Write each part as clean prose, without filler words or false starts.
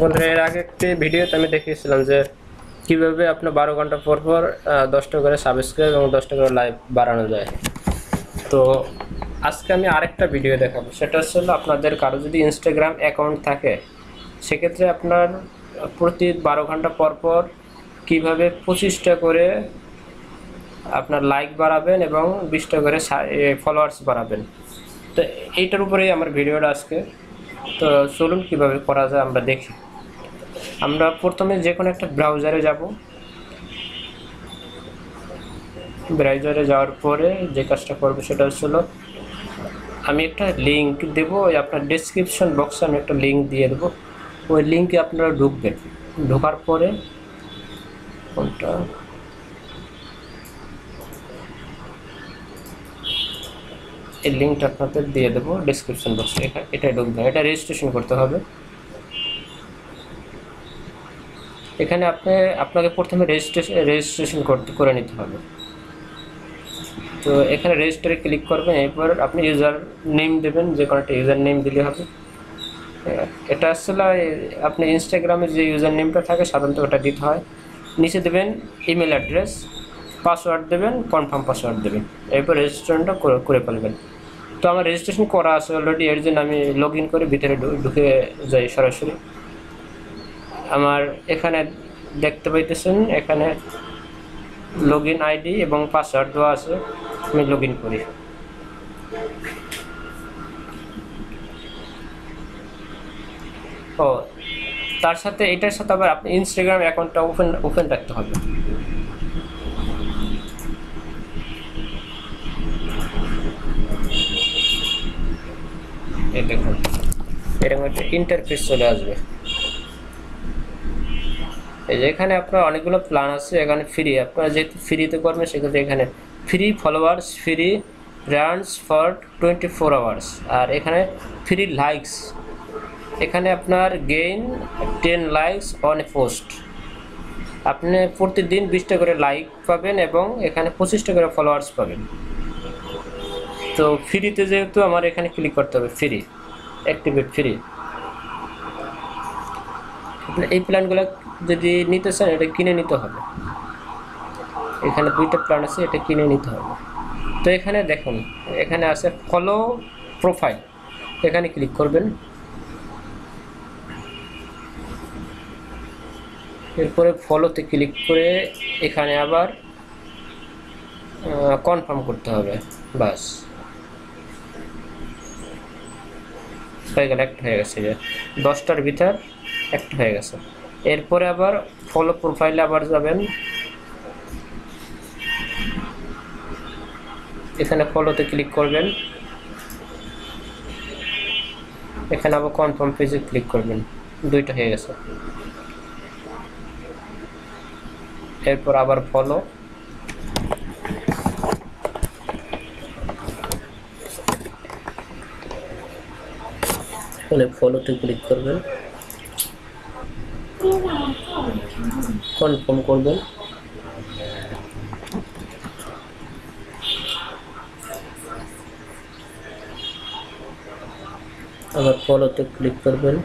বন্ধুরা এর আগে একটি ভিডিওতে আমি দেখিয়েছিলাম যে কিভাবে আপনি 12 ঘন্টা পর পর 10 টা করে সাবস্ক্রাইব এবং 10 টা করে লাইক বাড়ানো যায়। তো আজকে আমি আরেকটা ভিডিও দেখাবো, সেটা হলো আপনাদের কারো যদি ইনস্টাগ্রাম অ্যাকাউন্ট থাকে সেক্ষেত্রে আপনার প্রতি 12 ঘন্টা পর পর কিভাবে 25 টা করে আপনার লাইক বাড়াবেন এবং 20 টা করে ফলোয়ার্স বাড়াবেন। तो এইটার উপরেই আমার ভিডিওটা আজকে। তো চলুন কিভাবে করা যায় আমরা দেখি। আমরা প্রথমে যে কোনো একটা ব্রাউজারে যাব। ব্রাউজারে যাওয়ার পরে যে কাজটা করব সেটা হলো আমি একটা লিংক দেব, আপনার ডেসক্রিপশন বক্সে আমি একটা লিংক দিয়ে দেব। ওই লিংকে আপনারা ঢুকবেন, ঢোকার পরে কোনটা এই লিংকটা আপনাদের দিয়ে দেব ডেসক্রিপশন বক্সে। এটা ঢুকবেন, এটা রেজিস্ট্রেশন করতে হবে। এখানে আপনাকে প্রথমে রেজিস্ট্রেশন করে নিতে হবে। তো এখানে রেজিস্টারে ক্লিক করবেন, এরপর আপনি ইউজার নেম দেবেন, যে কোনো একটা ইউজার নেম দিলে হবে। এটা আসলে আপনি ইনস্টাগ্রামে যে ইউজার নেমটা থাকে সাধারণত ওটা দিতে হয়। নিচে দেবেন ইমেল অ্যাড্রেস, পাসওয়ার্ড দেবেন, কনফার্ম পাসওয়ার্ড দেবেন, এরপর রেজিস্ট্রেশনটা করে ফেলবেন। তো আমার রেজিস্ট্রেশন করা আছে অলরেডি, এর জন্য আমি লগ ইন করে ভিতরে ঢুকে যাই সরাসরি। আমার এখানে দেখতে পাইতেছেন এখানে লগ ইন আইডি এবং পাসওয়ার্ড দেওয়া আছে, আমি লগ ইন করি। ও তার সাথে এটার সাথে আবার আপনি ইনস্টাগ্রাম অ্যাকাউন্টটা ওপেন রাখতে হবে। এই দেখুন এরকম একটা ইন্টারফেস চলে আসবে। এই যে এখানে আপনার অনেকগুলো প্ল্যান আছে, এখানে ফ্রি, আপনারা যেহেতু ফ্রিতে করবেন সেক্ষেত্রে এখানে free followers, free runs for 24 hours, আর এখানে ফ্রি লাইকস। এখানে আপনার gain 10 likes on a post, আপনি প্রতিদিন 20টা করে লাইক পাবেন এবং এখানে 25টা করে ফলোয়ার্স পাবেন। তো ফ্রিতে যেহেতু আমার এখানে ক্লিক করতে হবে, ফ্রি অ্যাক্টিভেট ফ্রি। এই প্ল্যানগুলো যদি নিতে চান এটা কিনে নিতে হবে, এখানে 2টা প্ল্যান আছে, এটা কিনে নিতে হবে। তো এখানে দেখুন এখানে আছে ফলো প্রোফাইল, এখানে ক্লিক করবেন। এরপরে ফলোতে ক্লিক করে এখানে আবার কনফার্ম করতে হবে, বাস হয়ে গেল, অ্যাক্ট হয়ে গেছে। যে 10টার ভিতর অ্যাক্ট হয়ে গেছে। এরপরে আবার ফলো প্রোফাইলে আবার যাবেন, এখানে ফলোতে ক্লিক করবেন, এখানে আবার কনফার্ম পেজে ক্লিক করবেন, 2টা হয়ে গেছে। এরপর আবার ফলো, ফলোতে ক্লিক করবেন, কনফার্ম করবেন। আবার ফলোতে ক্লিক করবেন,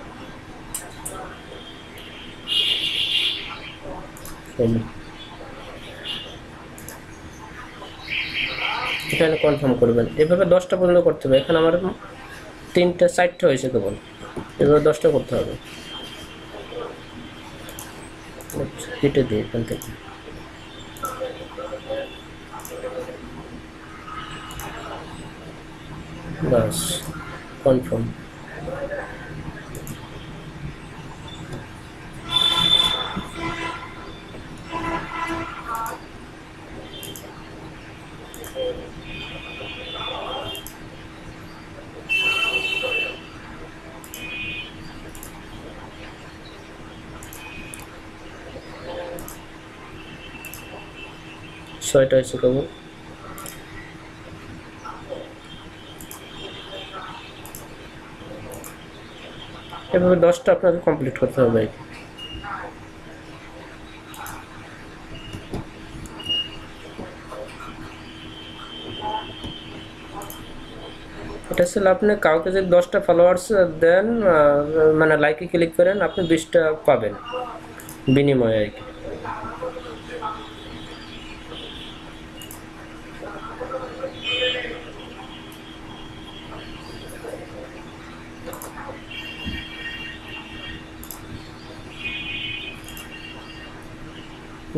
এখানে কনফার্ম করবেন। এভাবে 10টা পর্যন্ত করতে হবে। এখন আমার 3টা 4টা হয়েছে কেবল, এভাবে 10টা করতে হবে। কেটে দিই এখান থেকে। বাস কনফার্ম। ছয়টা হয়েছে কেবল। এভাবে 10টা আপনাকে কমপ্লিট করতে হবে। এটা ছিল আপনি কাউকে যদি 10টা ফলোয়ার্স দেন মানে লাইকে ক্লিক করেন আপনি 20টা পাবেন বিনিময়ে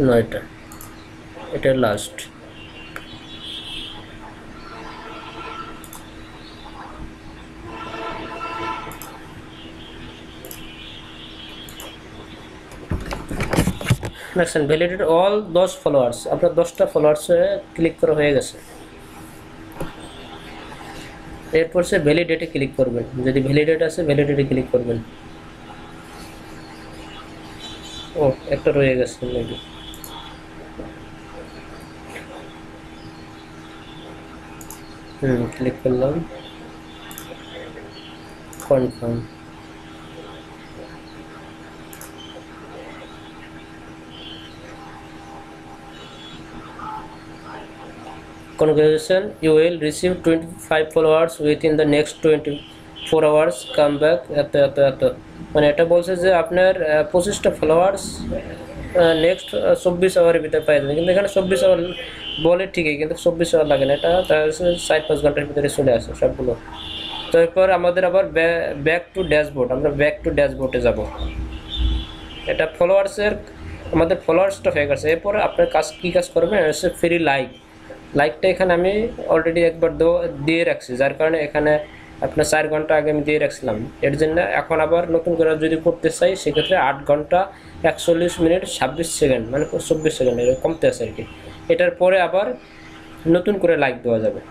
আর কি। নয়টা এটা last. Next and validate all 10 followers अपना 10टा फॉलोअर्स क्लिक करो हो गए एरपर से वैलिडेटे क्लिक करबें यदि वैलिडेट आछे वैलिडेटे क्लिक करबें ओ एक रये गेछे मेबी क्लिक करलाम confirm Congratulations, you will receive 25 followers within the next 24 hours. Come back at মানে এটা বলছে যে আপনার 25টা ফলোয়ার্স নেক্সট 24 আওয়ারের ভিতরে পাই যাবেন, কিন্তু এখানে 24 আওয়ার বলে ঠিকই কিন্তু 24 আওয়ার লাগে না, এটা 4-5 ঘন্টার ভিতরে চলে আসে সবগুলো। তারপর আমাদের আবার ব্যাক টু ড্যাশবোর্ড, আমরা ব্যাক টু ড্যাশবোর্ডে যাব। এটা ফলোয়ার্সের আমাদের ফলোয়ার্সটা হয়ে গেছে, এরপর আপনার কাজ কি কাজ করবেন হচ্ছে ফ্রি লাইক। लाइकटा एखे अलरेडी एक बार दो दिए रखी जार कारण एखे अपना 4 घंटा आगे दिए रखल एर जो एन आर नतून कर जो करते चाहिए से क्षेत्र में 8 घंटा 41 मिनट 26 सेकेंड मैं 24 सेकेंड कमते आटार पर आर नतून कर लाइक देवा जाए।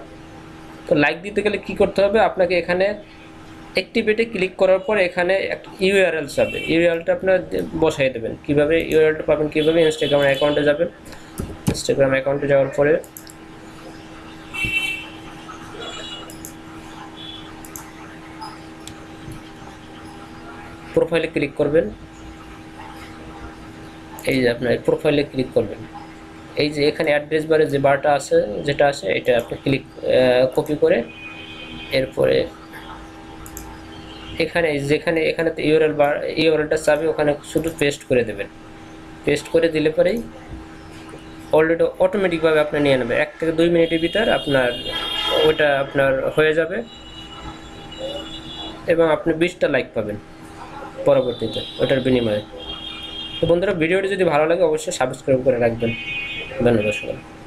तो लाइक दीते गले कि करते हैं आपके एखे एक्टिवेटे क्लिक करार पर एखे एक यूआरएल चाहिए यूआरएलटा अपना बसाई देवें क्यों यूआरएलटा पाबेन क्यों इन्स्टाग्राम अकाउंटे जाबेन इन्स्टाग्राम अकाउंटे जावर पर प्रोफाइले क्लिक करबें अपना प्रोफाइले क्लिक करबें एड्रेस बारे जो बार्टा आटा आटा अपनी क्लिक कपि कर एरपर एखे जेखने एखे तो यूआरएल यूआरएलटा चाहिए ओखाने शुद्ध पेस्ट कर देवें पेस्ट कर दी पर ही अलरेडी अटोमेटिक भाव अपनी नहीं आने 1 থেকে 2 मिनट भीतर अपनार ओटा अपनार हो जाए एवं अपनी 20टा लाइक पाबेन পরবর্তীতে ওটার বিনিময়ে। তো বন্ধুরা ভিডিওটি যদি ভালো লাগে অবশ্যই সাবস্ক্রাইব করে রাখবেন। ধন্যবাদ সবাই।